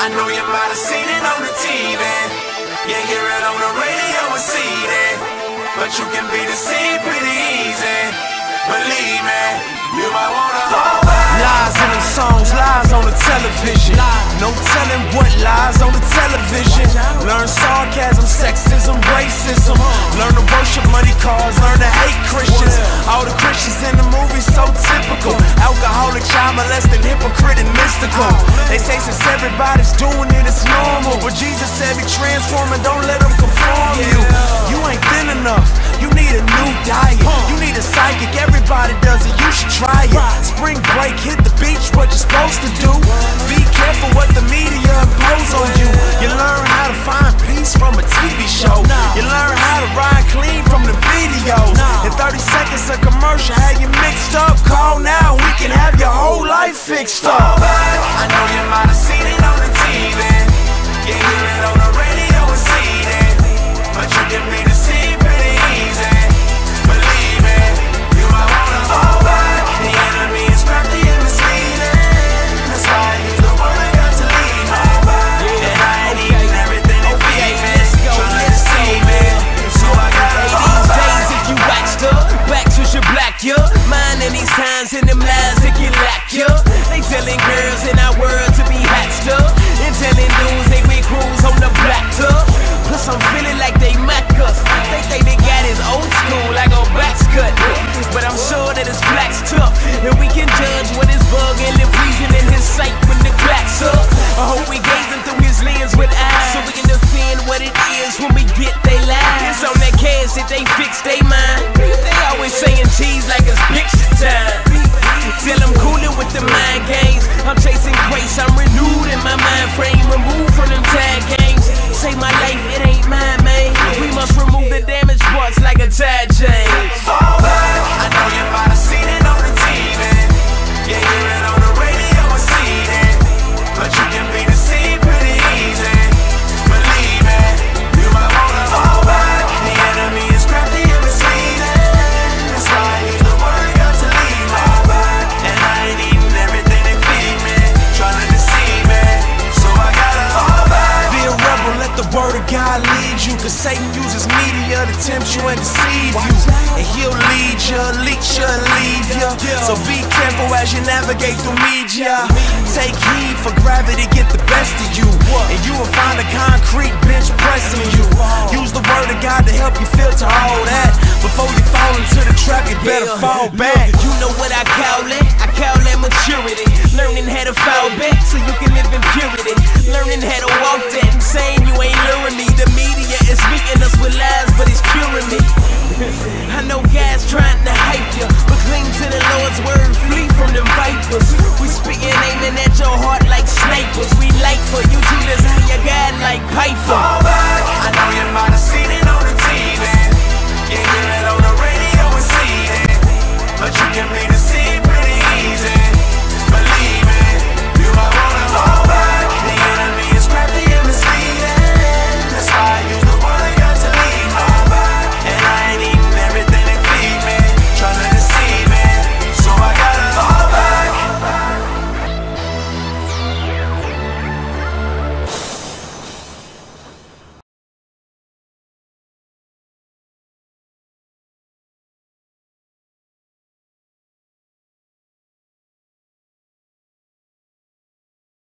I know you might have seen it on the TV. You hear it on the radio and see it. But you can be deceived pretty easy. Believe me, you might wanna fall back. Lies in them songs, lies on the television. No telling what lies on the television. Learn sarcasm, sexism, racism. Learn to worship money cars, learn to hate Christians. All the Christians in the movies so typical. Alcoholic, child molesting, hypocrite and mystical. They say since everybody's doing it, it's normal. But Jesus said be transforming, don't let them conform you. You ain't thin enough, you need a new diet. You need a psychic, everybody does it, you should try it. Spring break, hit the beach, what you're supposed to do. Be careful what the media impose on you. You learn how to find peace from a TV show. You learn how to ride clean from the videos. In 30 seconds a commercial, how you mixed up. Call now, we can have your whole life fixed up. I know you might have seen it on the TV. You hear it on the radio and see it. But you can be deceived pretty easy. Believe me, you might wanna fall back. The enemy is crafty and misleading. That's why you black, yeah. Mine in these times and them lies that get lacked, yeah. They telling girls in our world to be hatched up, and telling dudes they with crews on the black tub. Plus I'm feeling like they mock us. They think they got his old school like a back's cut, but I'm sure that it's flax tough, and we can judge what is bug and the reason in his sight when the clock's up. I hope we gazing through his lens with eyes, so we can defend what it is when we get they lies. It's on that cash that they fix they mind. They always saying cheese like it's picture time. Till I'm cooling with the mind games, I'm chasing grace, I'm renewed in my mind frame. Removed from them tag games. Save my life, it ain't mine, man. We must remove the damaged parts like a Tad James. Fall back, I know you might have seen it on the TV. You hear it on the radio and see it. But you can be deceived pretty easy. Believe me, you might wanna fall back. The enemy is crafty and misleading. That's why I use the word God to leave me. And I ain't eating everything they feed me, trying to deceive me, so I gotta fall back. Be a rebel, let the word of God lead you, cause Satan uses media to tempt you and deceive you. And he'll lead you, leech you, and leave you. So be careful as you navigate through media. Take heed for gravity, get the best of you, and you will find a concrete bench pressing you. Use the word of God to help you filter all that. Before you fall into the trap, you better fall back. You know what I call